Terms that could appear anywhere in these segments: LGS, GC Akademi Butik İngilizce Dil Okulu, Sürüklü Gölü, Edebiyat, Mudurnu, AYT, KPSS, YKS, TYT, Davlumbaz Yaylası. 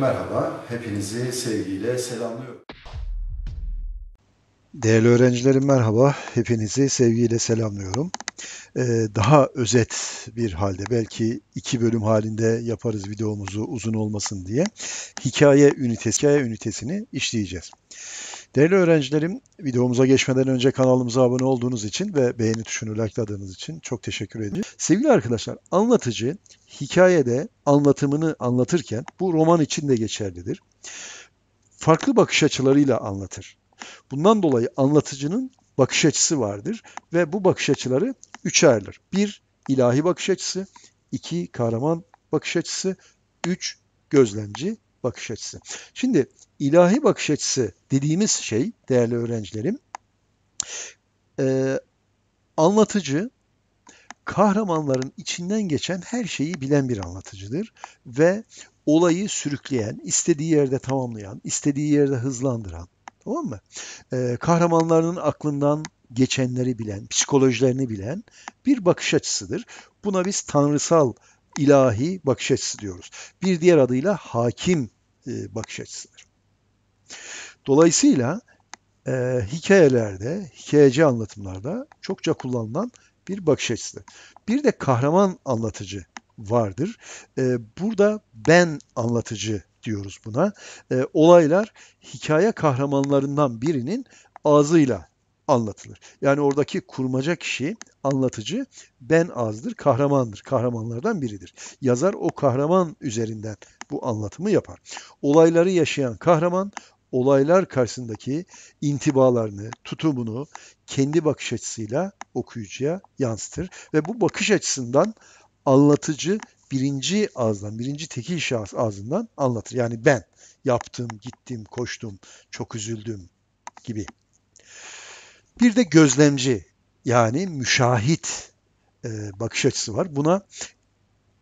Merhaba, hepinizi sevgiyle selamlıyorum. Değerli öğrencilerim merhaba, hepinizi sevgiyle selamlıyorum. Daha özet bir halde, belki iki bölüm halinde yaparız videomuzu uzun olmasın diye, hikaye ünitesini işleyeceğiz. Değerli öğrencilerim, videomuza geçmeden önce kanalımıza abone olduğunuz için ve beğeni tuşunu likeladığınız için çok teşekkür ederim. Sevgili arkadaşlar, anlatıcı hikayede anlatımını anlatırken, bu roman için de geçerlidir, farklı bakış açılarıyla anlatır. Bundan dolayı anlatıcının bakış açısı vardır ve bu bakış açıları üçe ayrılır. 1- ilahi bakış açısı, 2- kahraman bakış açısı, 3- gözlemci bakış açısı. Şimdi ilahi bakış açısı dediğimiz şey değerli öğrencilerim, anlatıcı kahramanların içinden geçen her şeyi bilen bir anlatıcıdır ve olayı sürükleyen, istediği yerde tamamlayan, istediği yerde hızlandıran, tamam mı? Kahramanlarının aklından geçenleri bilen, psikolojilerini bilen bir bakış açısıdır. Buna biz tanrısal, ilahi bakış açısı diyoruz. Bir diğer adıyla hakim bakış açısıdır. Dolayısıyla hikayelerde, hikayeci anlatımlarda çokça kullanılan bir bakış açısıdır. Bir de kahraman anlatıcı vardır. Burada ben anlatıcı diyoruz buna. Olaylar hikaye kahramanlarından birinin ağzıyla anlatılır. Yani oradaki kurmaca kişi, anlatıcı, ben ağzıdır, kahramandır, kahramanlardan biridir. Yazar o kahraman üzerinden bu anlatımı yapar. Olayları yaşayan kahraman, olaylar karşısındaki intibalarını, tutumunu kendi bakış açısıyla okuyucuya yansıtır ve bu bakış açısından anlatıcı birinci ağızdan, birinci tekil şahıs ağzından anlatır. Yani ben yaptım, gittim, koştum, çok üzüldüm gibi. Bir de gözlemci, yani müşahit bakış açısı var. Buna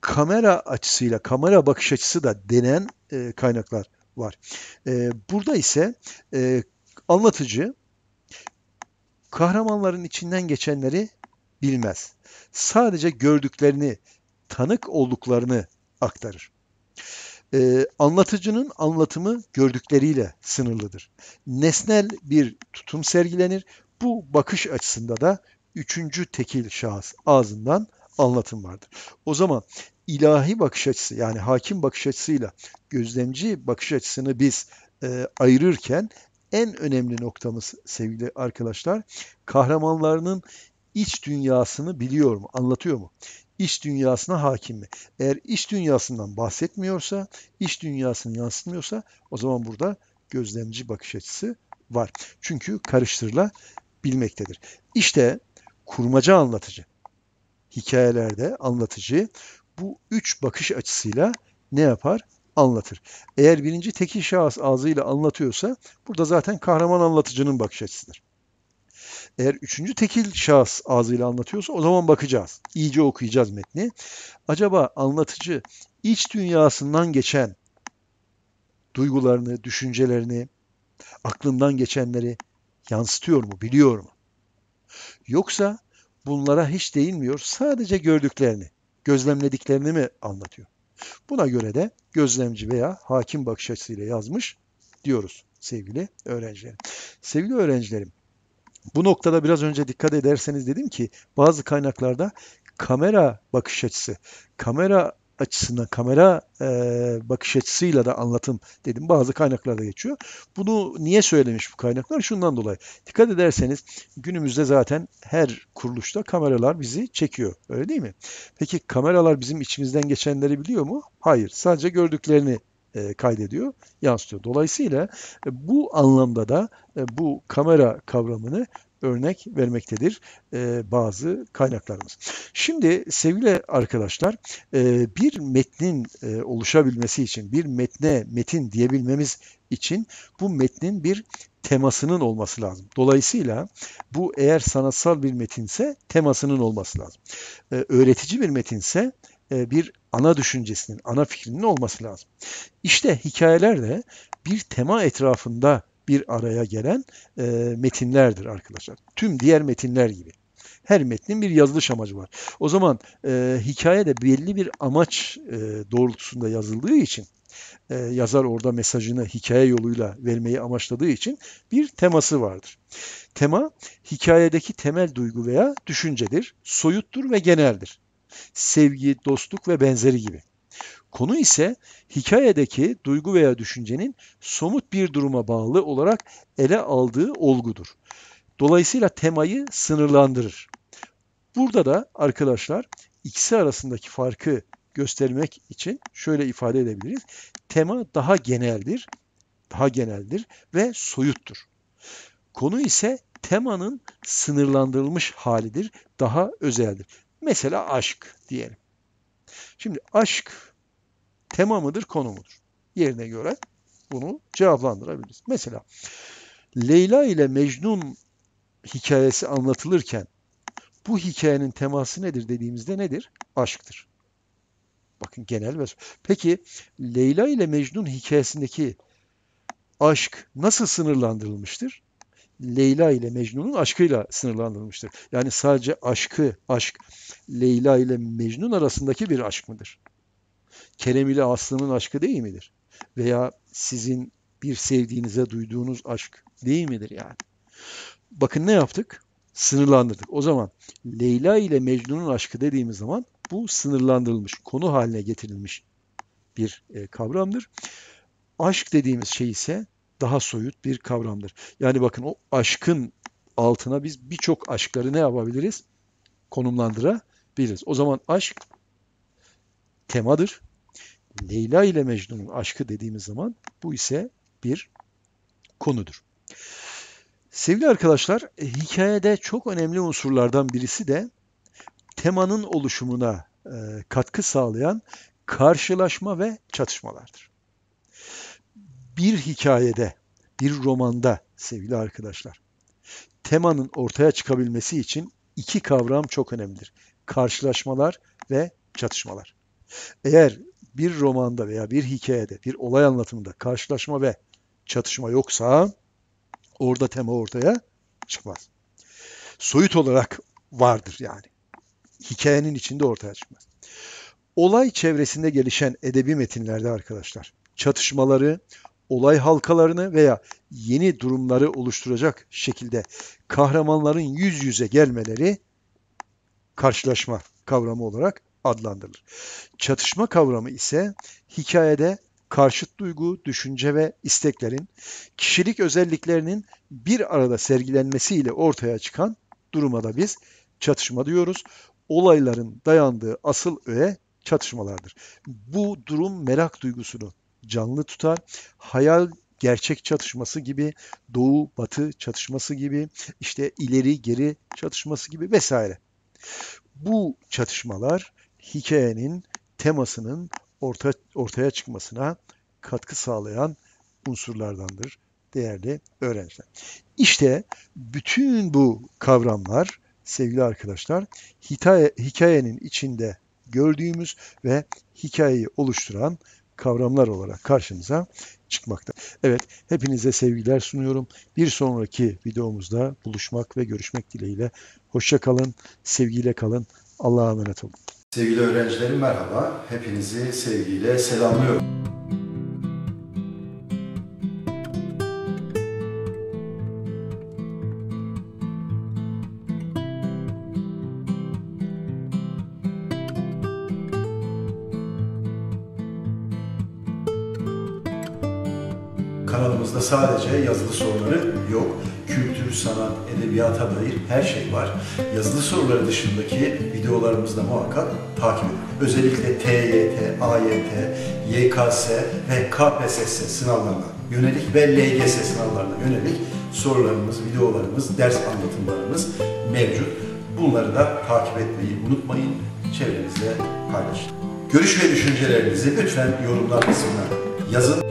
kamera bakış açısı da denen kaynaklar var. Burada ise anlatıcı kahramanların içinden geçenleri bilmez. Sadece gördüklerini, tanık olduklarını aktarır. Anlatıcının anlatımı gördükleriyle sınırlıdır. Nesnel bir tutum sergilenir. Bu bakış açısında da üçüncü tekil şahıs ağzından anlatım vardır. O zaman ilahi bakış açısı, yani hakim bakış açısıyla gözlemci bakış açısını biz ayırırken en önemli noktamız sevgili arkadaşlar, kahramanlarının iç dünyasını biliyor mu, anlatıyor mu? İç dünyasına hakim mi? Eğer iç dünyasından bahsetmiyorsa, iç dünyasını yansıtmıyorsa o zaman burada gözlemci bakış açısı var. Çünkü karıştırılabilmektedir. İşte kurmaca anlatıcı. Hikayelerde anlatıcı bu üç bakış açısıyla ne yapar? Anlatır. Eğer birinci tekil şahıs ağzıyla anlatıyorsa burada zaten kahraman anlatıcının bakış açısıdır. Eğer üçüncü tekil şahıs ağzıyla anlatıyorsa o zaman bakacağız. İyice okuyacağız metni. Acaba anlatıcı iç dünyasından geçen duygularını, düşüncelerini, aklından geçenleri yansıtıyor mu, biliyor mu? Yoksa bunlara hiç değinmiyor, sadece gördüklerini, gözlemlediklerini mi anlatıyor? Buna göre de gözlemci veya hakim bakış açısıyla yazmış diyoruz sevgili öğrencilerim. Sevgili öğrencilerim, bu noktada biraz önce dikkat ederseniz dedim ki bazı kaynaklarda kamera bakış açısı, bakış açısıyla da anlatım dedim. Bazı kaynaklarda geçiyor. Bunu niye söylemiş bu kaynaklar? Şundan dolayı. Dikkat ederseniz günümüzde zaten her kuruluşta kameralar bizi çekiyor. Öyle değil mi? Peki kameralar bizim içimizden geçenleri biliyor mu? Hayır. Sadece gördüklerini kaydediyor, yansıtıyor. Dolayısıyla bu anlamda da bu kamera kavramını örnek vermektedir bazı kaynaklarımız. Şimdi sevgili arkadaşlar, bir metnin oluşabilmesi için, bir metne metin diyebilmemiz için bu metnin bir temasının olması lazım. Dolayısıyla bu eğer sanatsal bir metinse temasının olması lazım. Öğretici bir metinse bir ana düşüncesinin, ana fikrinin olması lazım. İşte hikayelerde bir tema etrafında bir araya gelen metinlerdir arkadaşlar. Tüm diğer metinler gibi. Her metnin bir yazılış amacı var. O zaman hikaye de belli bir amaç doğrultusunda yazıldığı için yazar orada mesajını hikaye yoluyla vermeyi amaçladığı için bir teması vardır. Tema, hikayedeki temel duygu veya düşüncedir, soyuttur ve geneldir. Sevgi, dostluk ve benzeri gibi. Konu ise hikayedeki duygu veya düşüncenin somut bir duruma bağlı olarak ele aldığı olgudur. Dolayısıyla temayı sınırlandırır. Burada da arkadaşlar ikisi arasındaki farkı göstermek için şöyle ifade edebiliriz. Tema daha geneldir ve soyuttur. Konu ise temanın sınırlandırılmış halidir, daha özeldir. Mesela aşk diyelim. Şimdi aşk tema mıdır, konu mudur? Yerine göre bunu cevaplandırabiliriz. Mesela Leyla ile Mecnun hikayesi anlatılırken bu hikayenin teması nedir dediğimizde nedir? Aşktır. Bakın genel ve... Peki Leyla ile Mecnun hikayesindeki aşk nasıl sınırlandırılmıştır? Leyla ile Mecnun'un aşkıyla sınırlandırılmıştır. Yani sadece aşk Leyla ile Mecnun arasındaki bir aşk mıdır? Kerem ile Aslı'nın aşkı değil midir? Veya sizin bir sevdiğinize duyduğunuz aşk değil midir yani? Bakın ne yaptık? Sınırlandırdık. O zaman Leyla ile Mecnun'un aşkı dediğimiz zaman bu sınırlandırılmış, konu haline getirilmiş bir kavramdır. Aşk dediğimiz şey ise daha soyut bir kavramdır. Yani bakın o aşkın altına biz birçok aşkları ne yapabiliriz? Konumlandırabiliriz. O zaman aşk temadır. Leyla ile Mecnun'un aşkı dediğimiz zaman bu ise bir konudur. Sevgili arkadaşlar, hikayede çok önemli unsurlardan birisi de temanın oluşumuna katkı sağlayan karşılaşma ve çatışmalardır. Bir hikayede, bir romanda sevgili arkadaşlar, temanın ortaya çıkabilmesi için iki kavram çok önemlidir. Karşılaşmalar ve çatışmalar. Eğer bir romanda veya bir hikayede, bir olay anlatımında karşılaşma ve çatışma yoksa orada tema ortaya çıkmaz. Soyut olarak vardır yani. Hikayenin içinde ortaya çıkmaz. Olay çevresinde gelişen edebi metinlerde arkadaşlar, çatışmaları, olay halkalarını veya yeni durumları oluşturacak şekilde kahramanların yüz yüze gelmeleri karşılaşma kavramı olarak adlandırılır. Çatışma kavramı ise hikayede karşıt duygu, düşünce ve isteklerin, kişilik özelliklerinin bir arada sergilenmesiyle ortaya çıkan duruma da biz çatışma diyoruz. Olayların dayandığı asıl öğe çatışmalardır. Bu durum merak duygusunu canlı tutar. Hayal gerçek çatışması gibi, doğu batı çatışması gibi, işte ileri geri çatışması gibi vesaire. Bu çatışmalar hikayenin temasının ortaya çıkmasına katkı sağlayan unsurlardandır değerli öğrenciler. İşte bütün bu kavramlar sevgili arkadaşlar hikayenin içinde gördüğümüz ve hikayeyi oluşturan kavramlar olarak karşımıza çıkmakta. Evet, hepinize sevgiler sunuyorum. Bir sonraki videomuzda buluşmak ve görüşmek dileğiyle. Hoşça kalın, sevgiyle kalın. Allah'a emanet olun. Sevgili öğrencilerim merhaba. Hepinizi sevgiyle selamlıyorum. Kanalımızda sadece yazılı soruları yok. Kültür, sanat, edebiyata dair her şey var. Yazılı soruları dışındaki videolarımızda muhakkak takip edin. Özellikle TYT, AYT, YKS ve KPSS sınavlarına yönelik ve LGS sınavlarına yönelik sorularımız, videolarımız, ders anlatımlarımız mevcut. Bunları da takip etmeyi unutmayın. Çevrenizle paylaşın. Görüş ve düşüncelerinizi lütfen yorumlar kısmına yazın.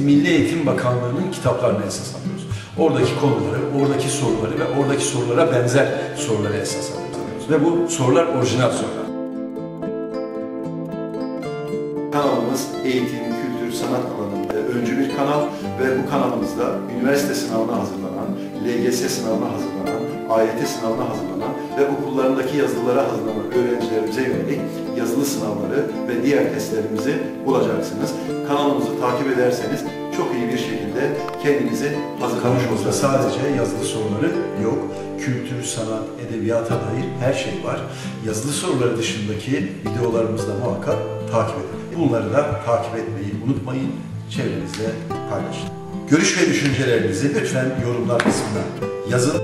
Milli Eğitim Bakanlığı'nın kitaplarını esas alıyoruz. Oradaki konuları, oradaki soruları ve oradaki sorulara benzer soruları esas alıyoruz. Ve bu sorular orijinal sorular. Kanalımız eğitim, kültür, sanat alanında öncü bir kanal ve bu kanalımızda üniversite sınavına hazırlanan, LGS sınavına hazırlanan, AYT sınavına hazırlanan ve okullarındaki yazılılara hazırlanan öğrencilerimize yönelik yazılı sınavları ve diğer testlerimizi bulacaksınız. Kanalımızı takip ederseniz çok iyi bir şekilde kendinizi hazırlamış olursunuz. Sadece yazılı soruları yok. Kültür, sanat, edebiyata dair her şey var. Yazılı soruları dışındaki videolarımızda muhakkak takip edin. Bunları da takip etmeyi unutmayın. Çevrenizle paylaşın. Görüş ve düşüncelerinizi lütfen yorumlar kısmına yazın.